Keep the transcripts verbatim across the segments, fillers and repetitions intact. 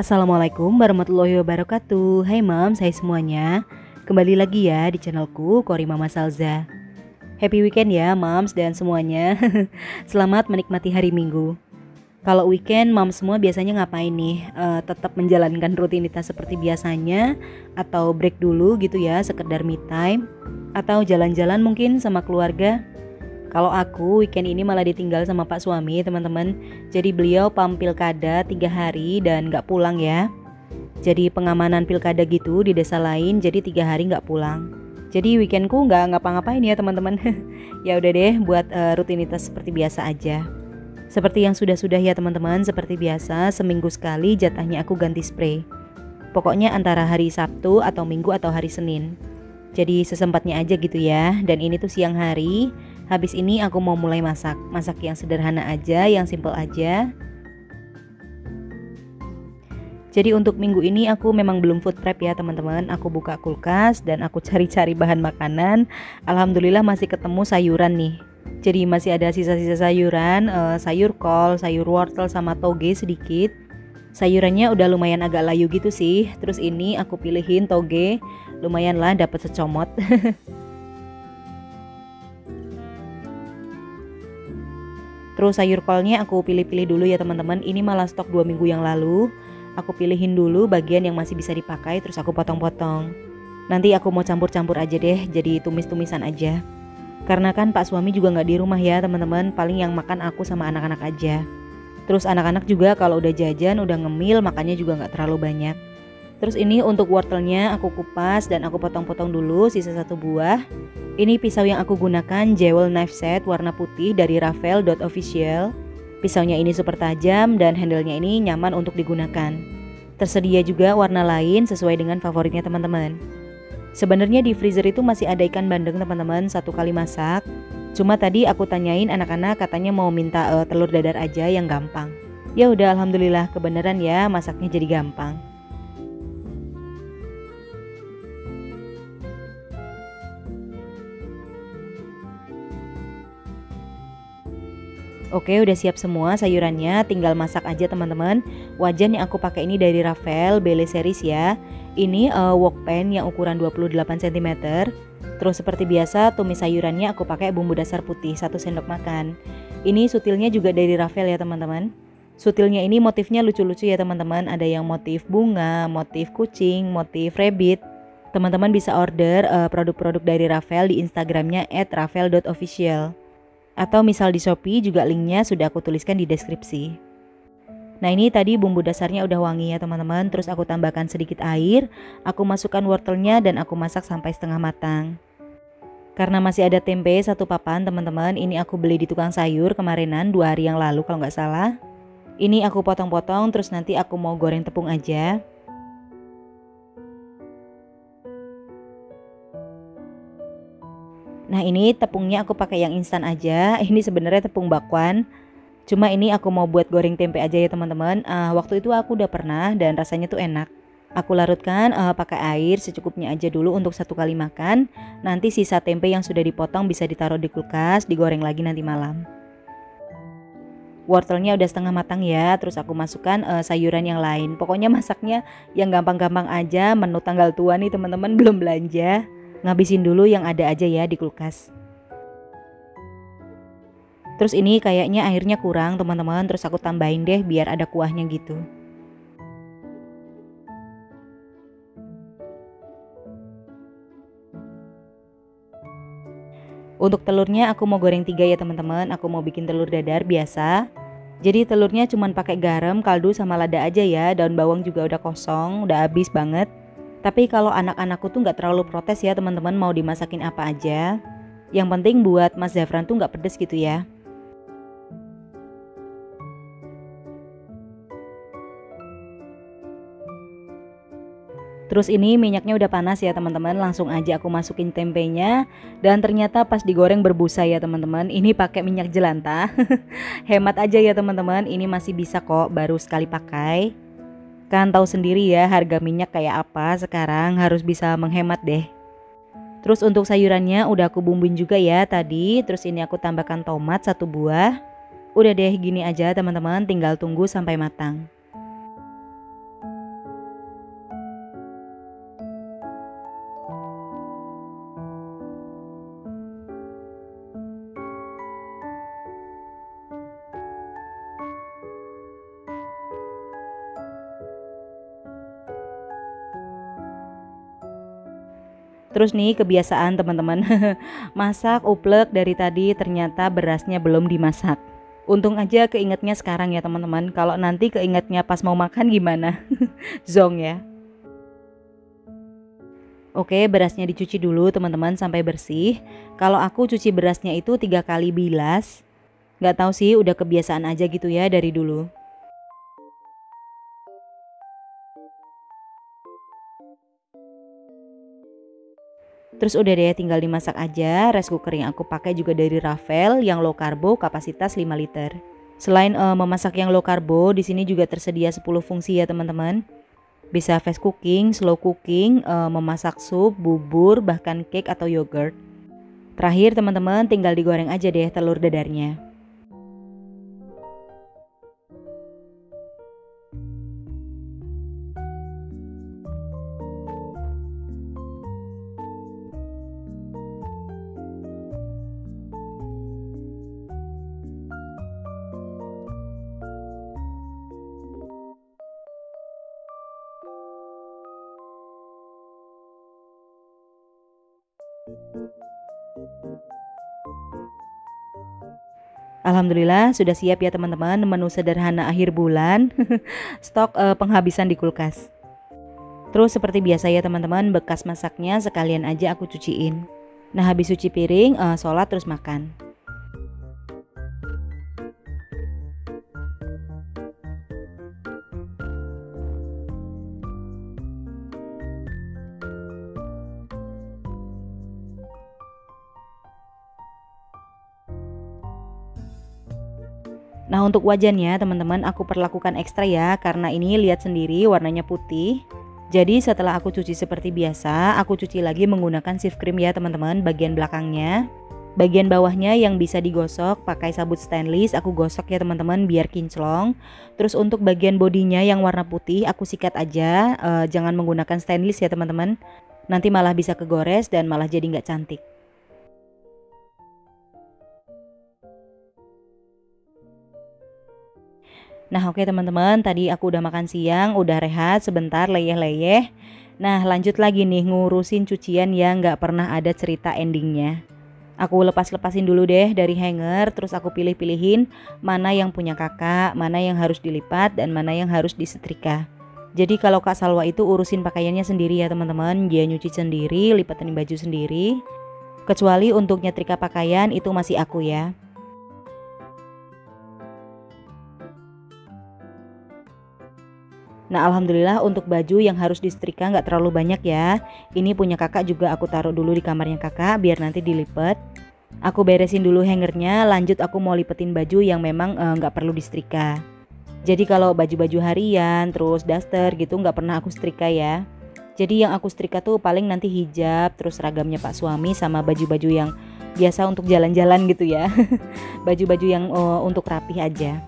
Assalamualaikum warahmatullahi wabarakatuh. Hai moms, hai semuanya. Kembali lagi ya di channelku Kori Mama SalZha. Happy weekend ya moms dan semuanya. Selamat menikmati hari Minggu. Kalau weekend moms semua biasanya ngapain nih? E, tetap menjalankan rutinitas seperti biasanya atau break dulu gitu ya, sekedar me time atau jalan-jalan mungkin sama keluarga? Kalau aku weekend ini malah ditinggal sama pak suami teman-teman. Jadi beliau pam pilkada tiga hari dan gak pulang ya. Jadi pengamanan pilkada gitu di desa lain, jadi tiga hari gak pulang. Jadi weekendku gak ngapa-ngapain ya teman-teman. Ya udah deh buat uh, rutinitas seperti biasa aja. Seperti yang sudah-sudah ya teman-teman. Seperti biasa seminggu sekali jatahnya aku ganti spray. Pokoknya antara hari Sabtu atau Minggu atau hari Senin. Jadi sesempatnya aja gitu ya. Dan ini tuh siang hari. Habis ini aku mau mulai masak. Masak yang sederhana aja, yang simple aja. Jadi untuk minggu ini aku memang belum food prep ya teman-teman. Aku buka kulkas dan aku cari-cari bahan makanan. Alhamdulillah masih ketemu sayuran nih. Jadi masih ada sisa-sisa sayuran, e, sayur kol, sayur wortel sama toge sedikit. Sayurannya udah lumayan agak layu gitu sih. Terus ini aku pilihin toge. Lumayan lah dapat secomot. Terus sayur kolnya aku pilih-pilih dulu ya teman-teman. Ini malah stok dua minggu yang lalu. Aku pilihin dulu bagian yang masih bisa dipakai, terus aku potong-potong. Nanti aku mau campur-campur aja deh, jadi tumis-tumisan aja. Karena kan pak suami juga nggak di rumah ya teman-teman. Paling yang makan aku sama anak-anak aja. Terus anak-anak juga kalau udah jajan, udah ngemil, makannya juga nggak terlalu banyak. Terus ini untuk wortelnya aku kupas dan aku potong-potong dulu sisa satu buah. Ini pisau yang aku gunakan Jewel Knife Set warna putih dari Ravelle Official. Pisaunya ini super tajam dan handle-nya ini nyaman untuk digunakan. Tersedia juga warna lain sesuai dengan favoritnya teman-teman. Sebenarnya di freezer itu masih ada ikan bandeng teman-teman, satu kali masak. Cuma tadi aku tanyain anak-anak, katanya mau minta uh, telur dadar aja yang gampang. Ya udah alhamdulillah kebenaran ya, masaknya jadi gampang. Oke udah siap semua sayurannya, tinggal masak aja teman-teman. Wajan yang aku pakai ini dari Ravelle, Bele series ya. Ini uh, wokpan yang ukuran dua puluh delapan sentimeter. Terus seperti biasa tumis sayurannya aku pakai bumbu dasar putih satu sendok makan. Ini sutilnya juga dari Ravelle ya teman-teman. Sutilnya ini motifnya lucu-lucu ya teman-teman. Ada yang motif bunga, motif kucing, motif rabbit. Teman-teman bisa order uh, produk-produk dari Ravelle di Instagramnya at ravelle dot official. Atau misal di Shopee juga linknya sudah aku tuliskan di deskripsi. Nah ini tadi bumbu dasarnya udah wangi ya teman-teman. Terus aku tambahkan sedikit air. Aku masukkan wortelnya dan aku masak sampai setengah matang. Karena masih ada tempe satu papan teman-teman. Ini aku beli di tukang sayur kemarinan dua hari yang lalu kalau nggak salah. Ini aku potong-potong terus nanti aku mau goreng tepung aja. Nah ini tepungnya aku pakai yang instan aja. Ini sebenarnya tepung bakwan. Cuma ini aku mau buat goreng tempe aja ya teman-teman. uh, Waktu itu aku udah pernah dan rasanya tuh enak. Aku larutkan uh, pakai air secukupnya aja dulu untuk satu kali makan. Nanti sisa tempe yang sudah dipotong bisa ditaruh di kulkas, digoreng lagi nanti malam. Wortelnya udah setengah matang ya. Terus aku masukkan uh, sayuran yang lain. Pokoknya masaknya yang gampang-gampang aja. Menu tanggal tua nih teman-teman, belum belanja. Ngabisin dulu yang ada aja ya di kulkas. Terus ini kayaknya airnya kurang teman-teman. Terus aku tambahin deh biar ada kuahnya gitu. Untuk telurnya aku mau goreng tiga ya teman-teman. Aku mau bikin telur dadar biasa. Jadi telurnya cuman pakai garam, kaldu sama lada aja ya. Daun bawang juga udah kosong, udah habis banget. Tapi kalau anak-anakku tuh nggak terlalu protes ya teman-teman, mau dimasakin apa aja. Yang penting buat Mas Zafran tuh nggak pedes gitu ya. Terus ini minyaknya udah panas ya teman-teman, langsung aja aku masukin tempenya. Dan ternyata pas digoreng berbusa ya teman-teman, ini pakai minyak jelantah. Hemat aja ya teman-teman, ini masih bisa kok baru sekali pakai. Kan tahu sendiri ya harga minyak kayak apa sekarang, harus bisa menghemat deh. Terus untuk sayurannya udah aku bumbuin juga ya tadi. Terus ini aku tambahkan tomat satu buah. Udah deh gini aja teman-teman, tinggal tunggu sampai matang. Terus nih kebiasaan teman-teman masak uplek dari tadi, ternyata berasnya belum dimasak. Untung aja keingetnya sekarang ya teman-teman. Kalau nanti keingetnya pas mau makan gimana? Zong ya. Oke, berasnya dicuci dulu teman-teman sampai bersih. Kalau aku cuci berasnya itu tiga kali bilas. Gak tahu sih, udah kebiasaan aja gitu ya dari dulu. Terus udah deh, tinggal dimasak aja. Rice cooker yang aku pakai juga dari Ravelle yang low carbo, kapasitas lima liter. Selain uh, memasak yang low carbo, di sini juga tersedia sepuluh fungsi ya teman-teman. Bisa fast cooking, slow cooking, uh, memasak sup, bubur, bahkan cake atau yogurt. Terakhir teman-teman, tinggal digoreng aja deh telur dadarnya. Alhamdulillah sudah siap ya teman-teman, menu sederhana akhir bulan. Stok eh, penghabisan di kulkas. Terus seperti biasa ya teman-teman, bekas masaknya sekalian aja aku cuciin. Nah habis cuci piring, eh, sholat terus makan. Nah untuk wajannya teman-teman aku perlakukan ekstra ya, karena ini lihat sendiri warnanya putih. Jadi setelah aku cuci seperti biasa, aku cuci lagi menggunakan sieve cream ya teman-teman bagian belakangnya. Bagian bawahnya yang bisa digosok pakai sabut stainless aku gosok ya teman-teman biar kinclong. Terus untuk bagian bodinya yang warna putih aku sikat aja, e, jangan menggunakan stainless ya teman-teman. Nanti malah bisa kegores dan malah jadi nggak cantik. Nah oke teman-teman, tadi aku udah makan siang, udah rehat sebentar leyeh-leyeh. Nah lanjut lagi nih ngurusin cucian yang gak pernah ada cerita endingnya. Aku lepas-lepasin dulu deh dari hanger, terus aku pilih-pilihin mana yang punya kakak, mana yang harus dilipat dan mana yang harus disetrika. Jadi kalau Kak Salwa itu urusin pakaiannya sendiri ya teman-teman, dia nyuci sendiri, lipatin baju sendiri. Kecuali untuk nyetrika pakaian itu masih aku ya. Nah alhamdulillah untuk baju yang harus disetrika nggak terlalu banyak ya. Ini punya kakak juga aku taruh dulu di kamarnya kakak biar nanti dilipet. Aku beresin dulu hangernya, lanjut aku mau lipetin baju yang memang nggak eh, perlu disetrika. Jadi kalau baju-baju harian terus daster gitu nggak pernah aku setrika ya. Jadi yang aku setrika tuh paling nanti hijab, terus seragamnya pak suami sama baju-baju yang biasa untuk jalan-jalan gitu ya. Baju-baju yang oh, untuk rapih aja.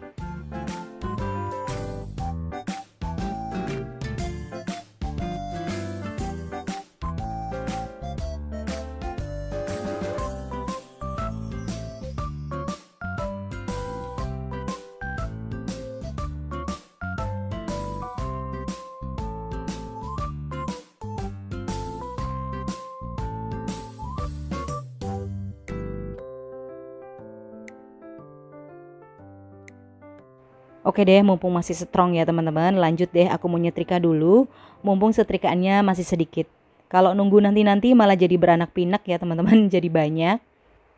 Oke deh, mumpung masih strong ya teman-teman, lanjut deh aku mau nyetrika dulu, mumpung setrikaannya masih sedikit. Kalau nunggu nanti-nanti malah jadi beranak pinak ya teman-teman, jadi banyak.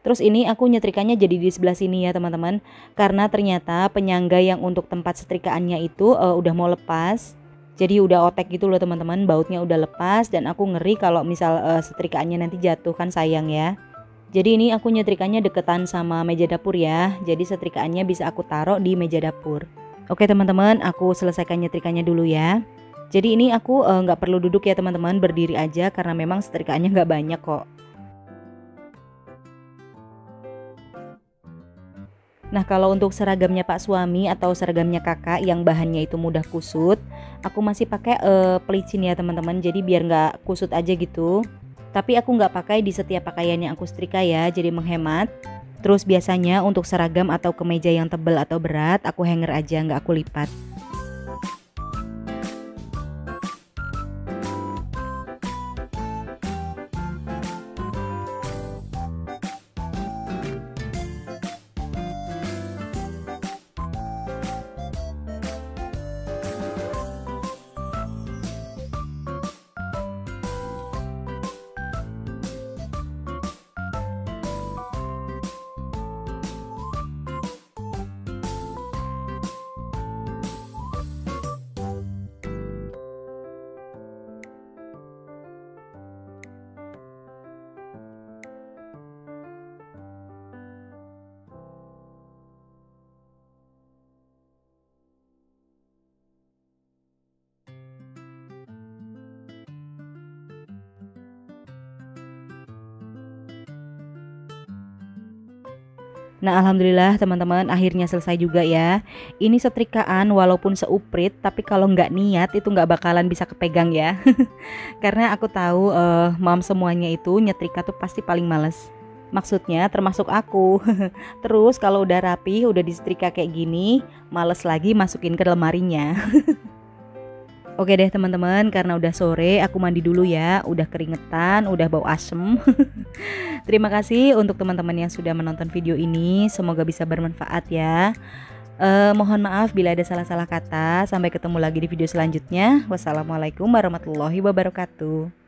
Terus ini aku nyetrikanya jadi di sebelah sini ya teman-teman, karena ternyata penyangga yang untuk tempat setrikaannya itu uh, udah mau lepas. Jadi udah otek gitu loh teman-teman, bautnya udah lepas dan aku ngeri kalau misal uh, setrikaannya nanti jatuh kan sayang ya. Jadi ini aku nyetrikanya deketan sama meja dapur ya. Jadi setrikaannya bisa aku taruh di meja dapur. Oke teman-teman, aku selesaikan nyetrikanya dulu ya. Jadi ini aku nggak eh, perlu duduk ya teman-teman, berdiri aja karena memang setrikaannya nggak banyak kok. Nah kalau untuk seragamnya pak suami atau seragamnya kakak yang bahannya itu mudah kusut, aku masih pakai eh, pelicin ya teman-teman. Jadi biar nggak kusut aja gitu. Tapi aku nggak pakai di setiap pakaian yang aku setrika ya, jadi menghemat. Terus biasanya untuk seragam atau kemeja yang tebal atau berat, aku hanger aja, nggak aku lipat. Nah alhamdulillah teman-teman, akhirnya selesai juga ya. Ini setrikaan walaupun seuprit, tapi kalau nggak niat itu nggak bakalan bisa kepegang ya. Karena aku tahu uh, mom semuanya itu nyetrika tuh pasti paling males. Maksudnya termasuk aku. Terus kalau udah rapi, udah disetrika kayak gini, males lagi masukin ke lemarinya. Oke deh teman-teman, karena udah sore aku mandi dulu ya, udah keringetan, udah bau asem. Terima kasih untuk teman-teman yang sudah menonton video ini, semoga bisa bermanfaat ya. Eh, mohon maaf bila ada salah-salah kata, sampai ketemu lagi di video selanjutnya. Wassalamualaikum warahmatullahi wabarakatuh.